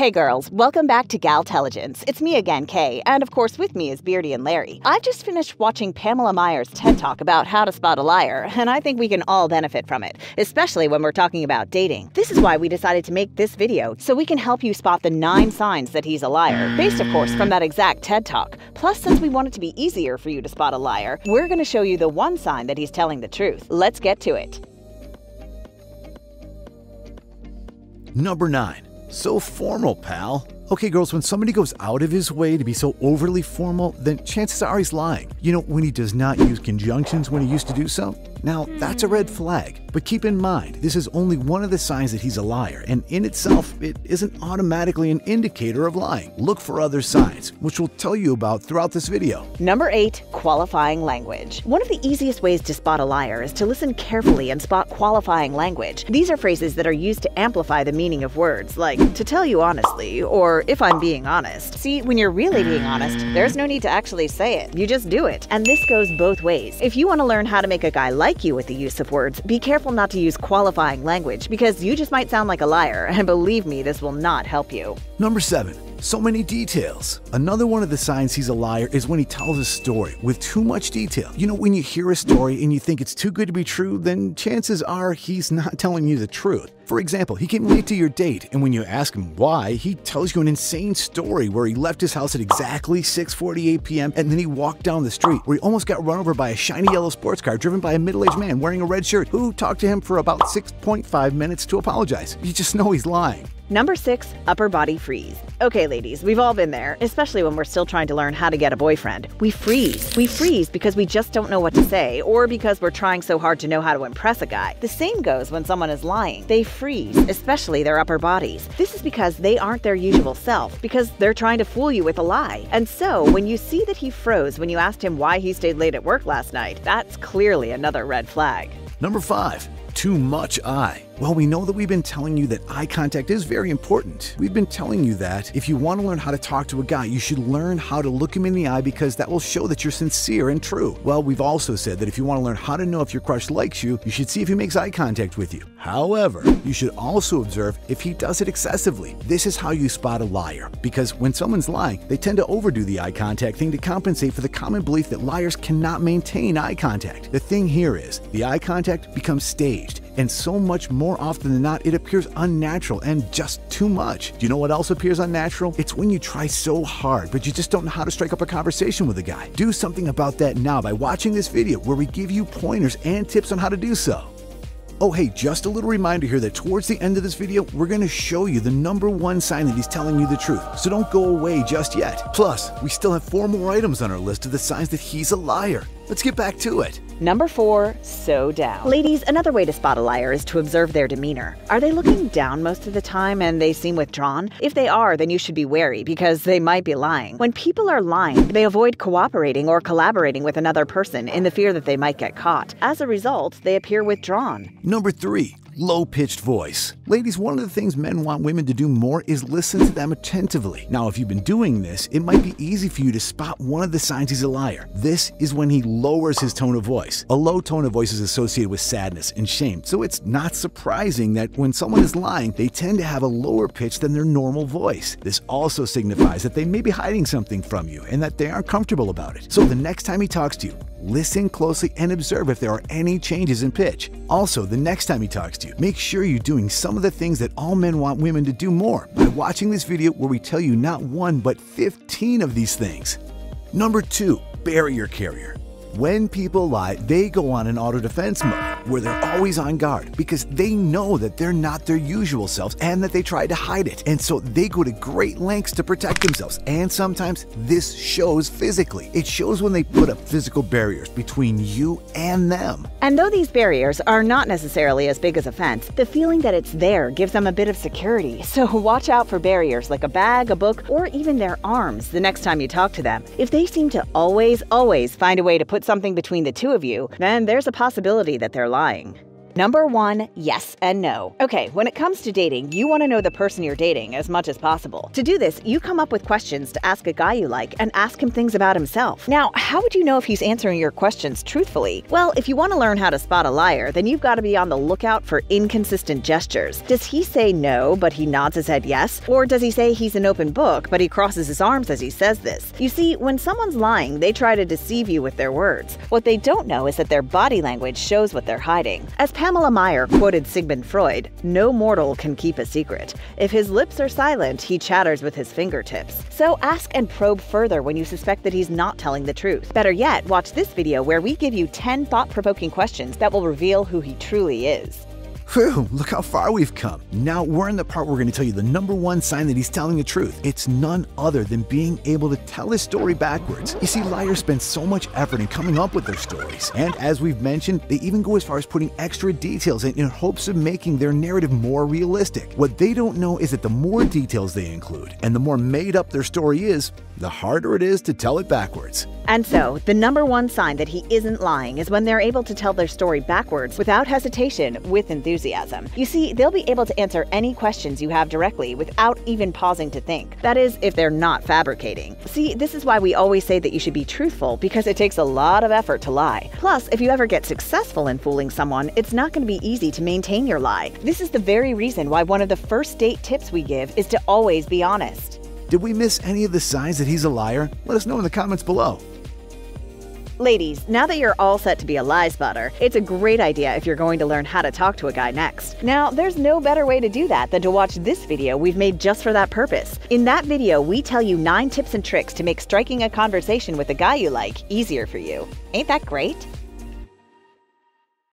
Hey girls, welcome back to Gal-telligence. It's me again, Kay, and of course with me is Beardy and Larry. I've just finished watching Pamela Meyer's TED Talk about how to spot a liar, and I think we can all benefit from it, especially when we're talking about dating. This is why we decided to make this video, so we can help you spot the 9 signs that he's a liar, based of course from that exact TED Talk. Plus, since we want it to be easier for you to spot a liar, we're going to show you the one sign that he's telling the truth. Let's get to it. Number 9. So formal, pal. Okay, girls, when somebody goes out of his way to be so overly formal, then chances are he's lying. You know, when he does not use conjunctions when he used to do so? Now, that's a red flag. But keep in mind, this is only one of the signs that he's a liar, and in itself, it isn't automatically an indicator of lying. Look for other signs, which we'll tell you about throughout this video. Number 8. Qualifying language. One of the easiest ways to spot a liar is to listen carefully and spot qualifying language. These are phrases that are used to amplify the meaning of words, like, to tell you honestly, or if I'm being honest. See, when you're really being honest, there's no need to actually say it. You just do it. And this goes both ways. If you want to learn how to make a guy like you with the use of words, be careful not to use qualifying language, because you just might sound like a liar, and believe me, this will not help you. Number 7. So many details. Another one of the signs he's a liar is when he tells a story with too much detail. You know, when you hear a story and you think it's too good to be true, then chances are he's not telling you the truth. For example, he came late to your date, and when you ask him why, he tells you an insane story where he left his house at exactly 6:48 p.m. and then he walked down the street where he almost got run over by a shiny yellow sports car driven by a middle-aged man wearing a red shirt who talked to him for about 6.5 minutes to apologize. You just know he's lying. Number 6. Upper body freeze. Okay, ladies, we've all been there, especially when we're still trying to learn how to get a boyfriend. We freeze. We freeze because we just don't know what to say, or because we're trying so hard to know how to impress a guy. The same goes when someone is lying. They freeze, especially their upper bodies. This is because they aren't their usual self, because they're trying to fool you with a lie. And so, when you see that he froze when you asked him why he stayed late at work last night, that's clearly another red flag. Number 5. Too much eye. Well, we know that we've been telling you that eye contact is very important. We've been telling you that if you want to learn how to talk to a guy, you should learn how to look him in the eye, because that will show that you're sincere and true. Well, we've also said that if you want to learn how to know if your crush likes you, you should see if he makes eye contact with you. However, you should also observe if he does it excessively. This is how you spot a liar, because when someone's lying, they tend to overdo the eye contact thing to compensate for the common belief that liars cannot maintain eye contact. The thing here is, the eye contact becomes staged, and so much more often than not, it appears unnatural and just too much. Do you know what else appears unnatural? It's when you try so hard, but you just don't know how to strike up a conversation with a guy. Do something about that now by watching this video where we give you pointers and tips on how to do so. Oh hey, just a little reminder here that towards the end of this video, we're going to show you the number 1 sign that he's telling you the truth, so don't go away just yet. Plus, we still have 4 more items on our list of the signs that he's a liar. Let's get back to it. Number 4. So down. Ladies, another way to spot a liar is to observe their demeanor. Are they looking down most of the time and they seem withdrawn? If they are, then you should be wary, because they might be lying. When people are lying, they avoid cooperating or collaborating with another person in the fear that they might get caught. As a result, they appear withdrawn. Number 3. Low-pitched voice. Ladies, one of the things men want women to do more is listen to them attentively. Now, if you've been doing this, it might be easy for you to spot one of the signs he's a liar. This is when he lowers his tone of voice. A low tone of voice is associated with sadness and shame, so it's not surprising that when someone is lying, they tend to have a lower pitch than their normal voice. This also signifies that they may be hiding something from you and that they aren't comfortable about it. So the next time he talks to you, listen closely and observe if there are any changes in pitch. Also, the next time he talks to you, make sure you're doing some of the things that all men want women to do more by watching this video where we tell you not 1 but 15 of these things. Number 2. Barrier carrier. When people lie, they go on an auto-defense mode, where they're always on guard, because they know that they're not their usual selves and that they try to hide it. And so they go to great lengths to protect themselves. And sometimes this shows physically. It shows when they put up physical barriers between you and them. And though these barriers are not necessarily as big as a fence, the feeling that it's there gives them a bit of security. So watch out for barriers like a bag, a book, or even their arms the next time you talk to them. If they seem to always, always find a way to put something between the two of you, then there's a possibility that they're lying. Number one, yes and no. Okay, when it comes to dating, you want to know the person you're dating as much as possible. To do this, you come up with questions to ask a guy you like and ask him things about himself. Now, how would you know if he's answering your questions truthfully? Well, if you want to learn how to spot a liar, then you've got to be on the lookout for inconsistent gestures. Does he say no, but he nods his head yes? Or does he say he's an open book, but he crosses his arms as he says this? You see, when someone's lying, they try to deceive you with their words. What they don't know is that their body language shows what they're hiding. As Pamela Meyer quoted Sigmund Freud, "No mortal can keep a secret. If his lips are silent, he chatters with his fingertips." So ask and probe further when you suspect that he's not telling the truth. Better yet, watch this video where we give you 10 thought-provoking questions that will reveal who he truly is. Whew, look how far we've come. Now we're in the part where we're going to tell you the number one sign that he's telling the truth. It's none other than being able to tell his story backwards. You see, liars spend so much effort in coming up with their stories. And as we've mentioned, they even go as far as putting extra details in hopes of making their narrative more realistic. What they don't know is that the more details they include and the more made up their story is, the harder it is to tell it backwards. And so, the number one sign that he isn't lying is when they're able to tell their story backwards without hesitation, with enthusiasm. You see, they'll be able to answer any questions you have directly without even pausing to think. That is, if they're not fabricating. See, this is why we always say that you should be truthful, because it takes a lot of effort to lie. Plus, if you ever get successful in fooling someone, it's not going to be easy to maintain your lie. This is the very reason why one of the first date tips we give is to always be honest. Did we miss any of the signs that he's a liar? Let us know in the comments below. Ladies, now that you're all set to be a lie spotter, it's a great idea if you're going to learn how to talk to a guy next. Now, there's no better way to do that than to watch this video we've made just for that purpose. In that video, we tell you 9 tips and tricks to make striking a conversation with a guy you like easier for you. Ain't that great?